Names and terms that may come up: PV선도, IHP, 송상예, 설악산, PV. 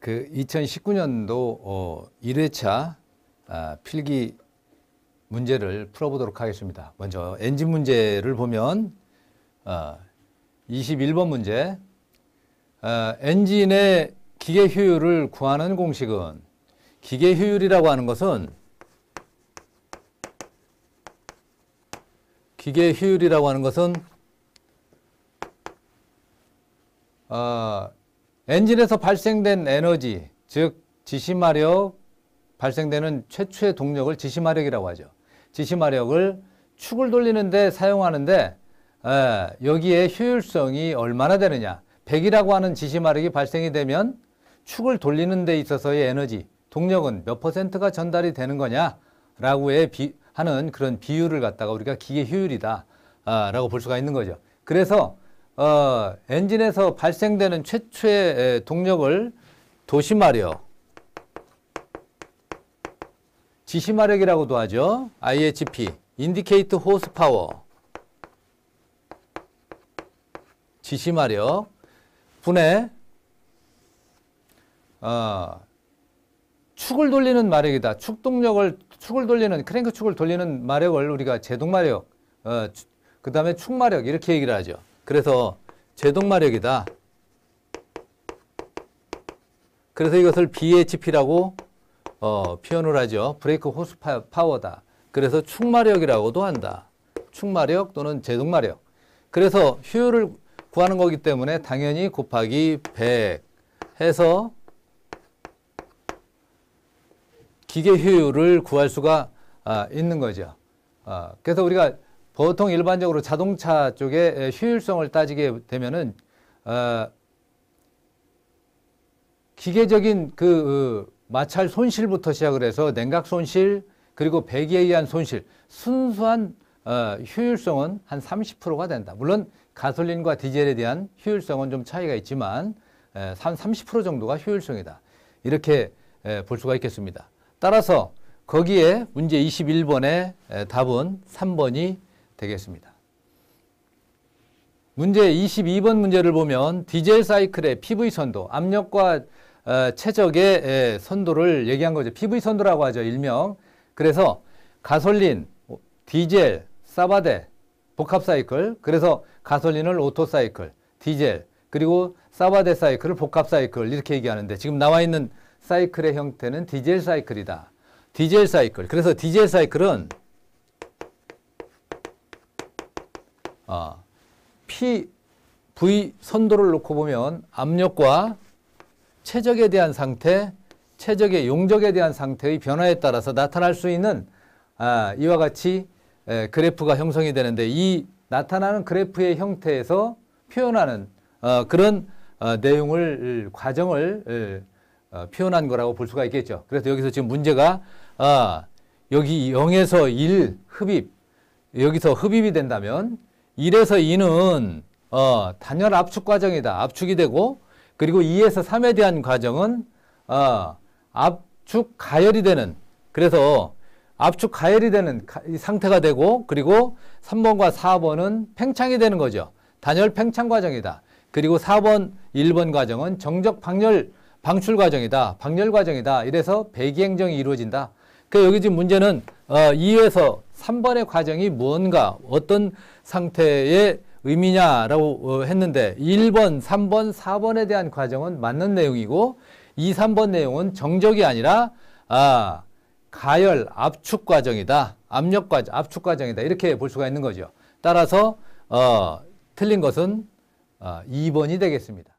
그 2019년도 1회차 필기 문제를 풀어보도록 하겠습니다. 먼저 엔진 문제를 보면 21번 문제, 엔진의 기계 효율을 구하는 공식은, 기계 효율이라고 하는 것은 엔진에서 발생된 에너지, 즉 지시마력, 발생되는 최초의 동력을 지시마력이라고 하죠. 지시마력을 축을 돌리는데 사용하는데, 여기에 효율성이 얼마나 되느냐. 100이라고 하는 지시마력이 발생이 되면 축을 돌리는 데 있어서의 에너지, 동력은 몇 퍼센트가 전달이 되는 거냐라고 하는 그런 비율을 갖다가 우리가 기계 효율이다 라고 볼 수가 있는 거죠. 그래서 엔진에서 발생되는 최초의 동력을 도시마력, 지시마력이라고도 하죠. IHP, Indicate Horsepower, 지시마력 분의 축을 돌리는 마력이다. 축을 돌리는, 크랭크축을 돌리는 마력을 우리가 제동마력, 그 다음에 축마력 이렇게 얘기를 하죠. 그래서 제동마력이다. 그래서 이것을 BHP라고 표현을 하죠. 브레이크 호스 파워다. 그래서 축마력이라고도 한다. 축마력 또는 제동마력. 그래서 효율을 구하는 거기 때문에 당연히 곱하기 100 해서 기계 효율을 구할 수가 있는 거죠. 그래서 우리가 보통 일반적으로 자동차 쪽에 효율성을 따지게 되면은 기계적인 그 마찰 손실부터 시작을 해서 냉각 손실, 그리고 배기에 의한 손실, 순수한 효율성은 한 30%가 된다. 물론 가솔린과 디젤에 대한 효율성은 좀 차이가 있지만 30% 정도가 효율성이다. 이렇게 볼 수가 있겠습니다. 따라서 거기에 문제 21번의 답은 3번이 되겠습니다. 문제 22번 문제를 보면 디젤 사이클의 PV선도, 압력과 최적의 선도를 얘기한 거죠. PV선도라고 하죠, 일명. 그래서 가솔린, 디젤, 사바데, 복합 사이클, 그래서 가솔린을 오토 사이클, 디젤, 그리고 사바데 사이클을 복합 사이클 이렇게 얘기하는데, 지금 나와 있는 사이클의 형태는 디젤 사이클이다. 디젤 사이클. 그래서 디젤 사이클은 PV 선도를 놓고 보면 압력과 최적에 대한 상태, 최적의 용적에 대한 상태의 변화에 따라서 나타날 수 있는 이와 같이 그래프가 형성이 되는데, 이 나타나는 그래프의 형태에서 표현하는 그런 내용을, 과정을 표현한 거라고 볼 수가 있겠죠. 그래서 여기서 지금 문제가 여기 0에서 1 흡입, 여기서 흡입이 된다면 1에서 2는 단열 압축 과정이다. 압축이 되고, 그리고 2에서 3에 대한 과정은 압축 가열이 되는, 그래서 압축 가열이 되는 상태가 되고, 그리고 3번과 4번은 팽창이 되는 거죠. 단열 팽창 과정이다. 그리고 4번, 1번 과정은 정적 방열 방출 과정이다. 방열 과정이다. 이래서 배기 행정이 이루어진다. 그 여기 지금 문제는 2에서 3번의 과정이 무언가, 어떤 상태의 의미냐라고 했는데, 1번, 3번, 4번에 대한 과정은 맞는 내용이고, 2, 3번 내용은 정적이 아니라 가열 압축 과정이다. 압력 과정, 압축 과정이다. 이렇게 볼 수가 있는 거죠. 따라서 틀린 것은 2번이 되겠습니다.